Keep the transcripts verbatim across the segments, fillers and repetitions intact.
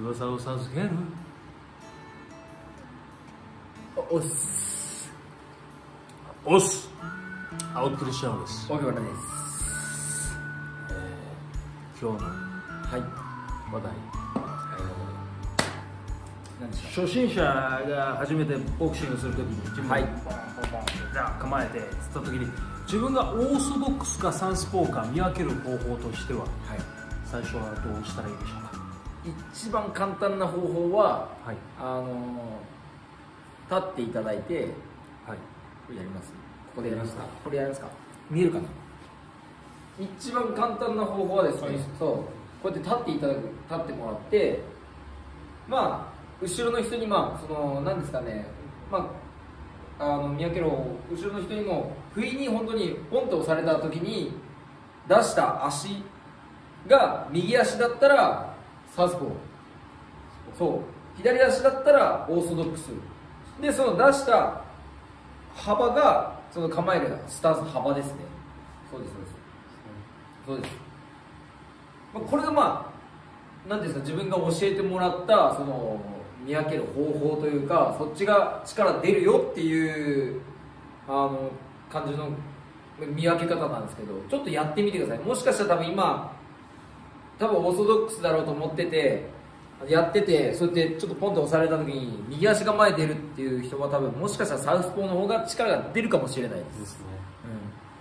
翼を授ける。おっすおっす、青クリシャンです。大木原です。えー、今日のはい話題、えー、何でしょう。初心者が初めてボクシングするときに自分が構えてつったときに、自分がオーソボックスかサンスポーか見分ける方法としては、はい、最初はどうしたらいいでしょうか。一番簡単な方法は、はい、あのー、立っていただいて、はい、これやります。ここでやりますか。これやりますか。見えるかな。一番簡単な方法はですね、はい、そうこうやって立っていただく、立ってもらって、まあ後ろの人に、まあそのなんですかね、まああの見分けろ、後ろの人にも不意に本当にポンと押された時に出した足が右足だったらサウスポー、そう左足だったらオーソドックスで、その出した幅がその構えるスタンスの幅ですね。そうですそうです、うん、そうです。まあ、これがまあ何ですか、自分が教えてもらったその見分ける方法というか、そっちが力出るよっていうあの感じの見分け方なんですけど、ちょっとやってみてください。もしかしたら多分今多分オーソドックスだろうと思っててやってて、そうやってちょっとポンと押された時に右足が前出るっていう人は、多分もしかしたらサウスポーの方が力が出るかもしれないです。ですね、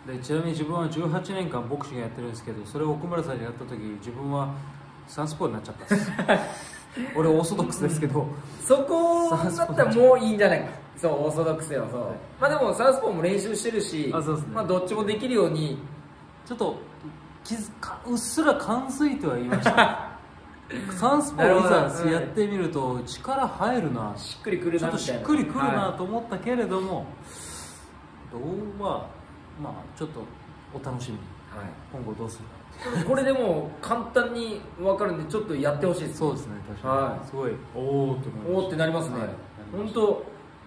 うん、でちなみに自分はじゅうはちねんかんボクシングやってるんですけど、それを奥村さんにやった時、自分はサウスポーになっちゃったです俺オーソドックスですけどそこだったらもういいんじゃないか。そうオーソドックスよ。そう、はい、まあでもサウスポーも練習してるし、あ、そうですね、まあどっちもできるようにちょっとうっすら感づいては言いましたサンスポーをやってみると力入るな、しっくりくるな、ちょっとしっくりくるなと思ったけれども、どうはまあちょっとお楽しみに、はい、今後どうするか。これでも簡単に分かるんで、ちょっとやってほしいです。そうですね、確かにすごいおおってなりますね。本当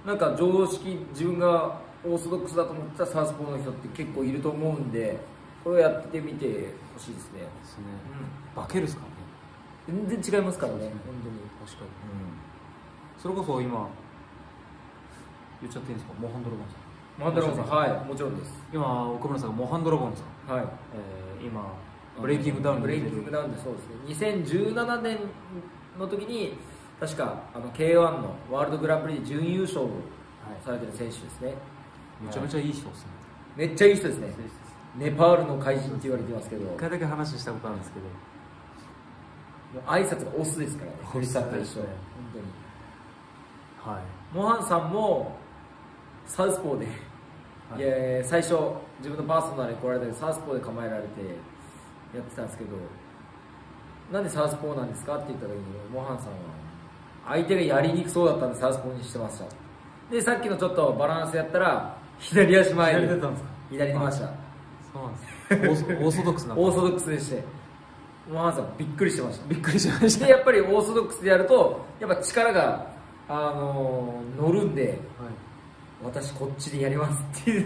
なんか常識、自分がオーソドックスだと思ったサンスポーの人って結構いると思うんで、これをやってみてほしいですね。化けるですかね。全然違いますからね。本当に確かに。それこそ今言っちゃっていいんですか。モハンドラゴンさん。モハンドラゴンさん、はい、もちろんです。今奥村さんがモハンドラゴンさん。はい。今ブレイキングダウンで。ブレイキングダウンでそうですね。にせんじゅうななねんの時に確かあの ケーワン のワールドグランプリで準優勝されてる選手ですね。めちゃめちゃいい人ですね。めっちゃいい人ですね。ネパールの怪人って言われてますけど、いっかいだけ話したことあるんですけど、挨拶がオスですからね、堀さんと一緒、本当に。はい、モハンさんもサウスポーで、はい、最初自分のパーソナルに来られたけど、サウスポーで構えられてやってたんですけど、なんでサウスポーなんですかって言った時に、モハンさんは相手がやりにくそうだったんでサウスポーにしてました。でさっきのちょっとバランスやったら左足前に左に回した。そうなんです。オーソドックスなオーソドックスでして、モハンさんびっくりしてました。びっくりしました。でやっぱりオーソドックスでやるとやっぱ力があのー、乗るんで、はい、私こっちでやりますってい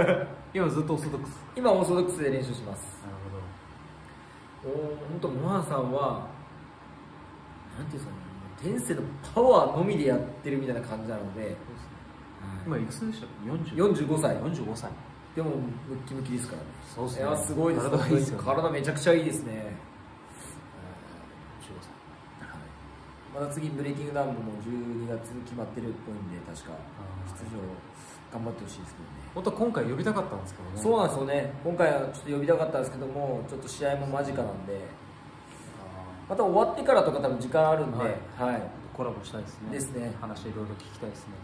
う今ずっとオーソドックス。今オーソドックスで練習します。なるほど。おお、本当モハンさんはなんていうんですかね、天性のパワーのみでやってるみたいな感じなので。今いくつでしたっけ？よんじゅうごさい。よんじゅうごさい。でもムッキムキですからね。そうですね。いやすごいです。体いいですよね。体めちゃくちゃいいですね。また次ブレイキングダウンもじゅうにがつ決まってるっぽいんで、確か出場頑張ってほしいですけどね。本当は今回呼びたかったんですけどね。そうなんですよね。今回はちょっと呼びたかったんですけども、ちょっと試合も間近なんで、また終わってからとか多分時間あるんで、はい。コラボしたいですね。ですね。話いろいろ聞きたいですね。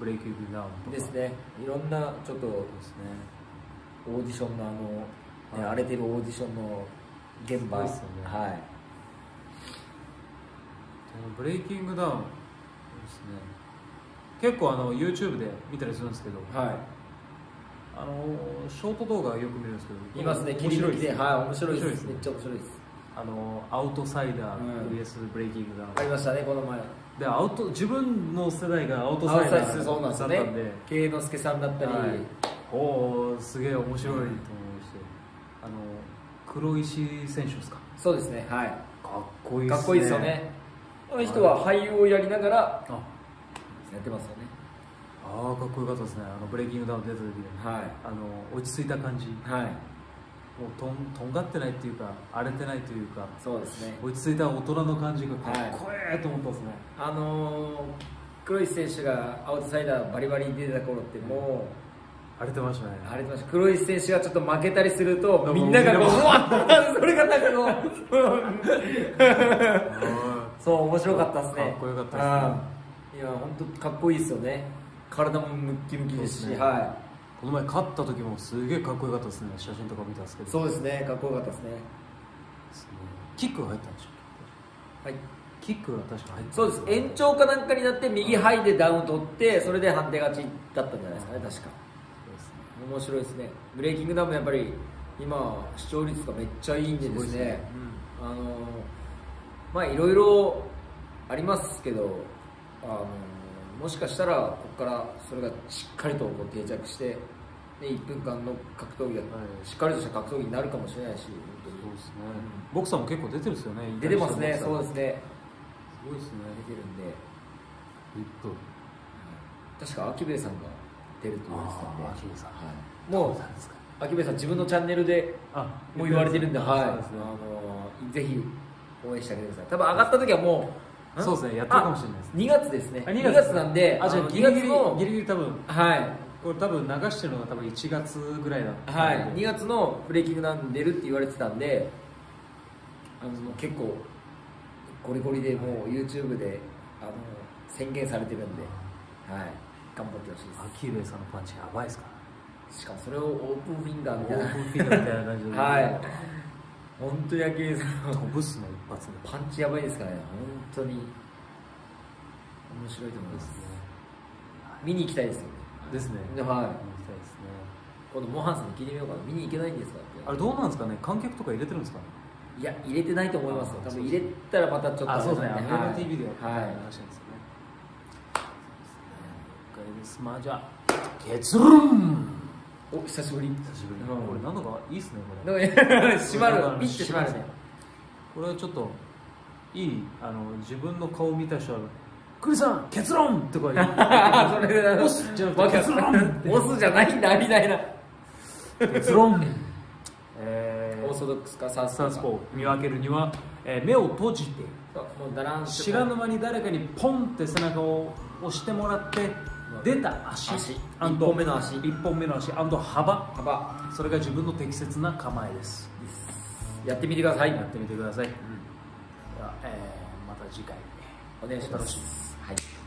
ブレイキングダウンとかですね、いろんなちょっとですね、オーディションのあの、はい、荒れてるオーディションの現場ですよね。はい、ブレイキングダウンですね。結構あの YouTube で見たりするんですけど、はい、あのショート動画よく見るんですけど、いますね、面白いですね。はい、面白いです、めっちゃ面白いです。あのアウトサイダー ブイエス ブレイキングダウン、うん、ありましたね、この前で。アウト、自分の世代がアウトサイダーだったんで、K之助さんだったり、はい、おおすげえ面白いと思いまして、うん、あの黒石選手ですか。そうですね、はい、かっこいいですね。かっこいいですよね。あの人は俳優をやりながらやってますよね。ああ、かっこよかったですね。あのブレイキングダウン出た時に、はい、あの落ち着いた感じ、はい、もうとんとんがってないっていうか荒れてないというか、そうですね、落ち着いた大人の感じがかっこええと思ったんですね、はい、あの黒石選手がアウトサイダーバリバリに出てた頃ってもう荒れてましたね。荒れてました。黒石選手がちょっと負けたりするとみんながこうそれがなんかこうそう面白かったですね。かっこよかったですね。いや本当かっこいいですよね。体もムッキムキですし、はい、この前勝った時もすげえかっこよかったですね。写真とか見たんですけど、そうですね、かっこよかったですね。キックが入ったんでしょう。はい、キックが確か入ったそうです。延長かなんかになって右ハイでダウン取って、それで判定勝ちだったんじゃないですかね、確か。面白いですね。ブレイキングダウンもやっぱり今視聴率がめっちゃいいんでですね、あのまあいろいろありますけど、あのもしかしたらここからそれがしっかりとこう定着して、ね、いっぷんかんの格闘技がしっかりとした格闘技になるかもしれないし、ボクサーも結構出てるんですよね。出てますね。そうですね、すごいですね、出てるんで、えっと、確か秋兵衛さんが出ると言われてたんで、もう秋兵衛さん自分のチャンネルでもう言われてるんで、ぜひ応援してあげてください。多分上がった時はもうそうですね、やってるかもしれないです。にがつですね。にがつなんで、あ、じゃあにがつのギリギリ多分、はい、これ多分流してるのが多分いちがつぐらいだった。はい、にがつのブレイキングダウン出るって言われてたんで、あの結構ゴリゴリでもう ユーチューブ であの宣言されてるんで、はい、頑張ってほしいです。秋兵衛さんのパンチやばいですか。しかもそれをオープンフィンガーみたいな、オープンフィンガーみたいな感じで、はい。本当に秋兵衛さん飛ぶっすね、一発で。パンチやばいですからね、本当に面白いと思いますね。見に行きたいですよね。ですね。はい。見に行きたいですね。今度モハンさんに聞いてみようかな。見に行けないんですかって。あれどうなんですかね。観客とか入れてるんですかね。いや入れてないと思いますよ。多分入れたらまたちょっと。あ、そうですね。エムティーブイ で話してるんですよ。まあじゃあ結論、お、久しぶり、久しぶり、これなんだかいいっすね、これ閉まる、ビッて閉まるね。これはちょっといい、あの自分の顔見た人は「クリさん結論!」とか言う、押すじゃなくて結論、押すじゃないんだみたいな、結論、オーソドックスかサウスポー見分けるには目を閉じて、知らぬ間に誰かにポンって背中を押してもらって、出た足、いっぽんめの足、いっぽんめの足、幅、幅、それが自分の適切な構えです。やってみてください。やってみてください。また次回お願いします。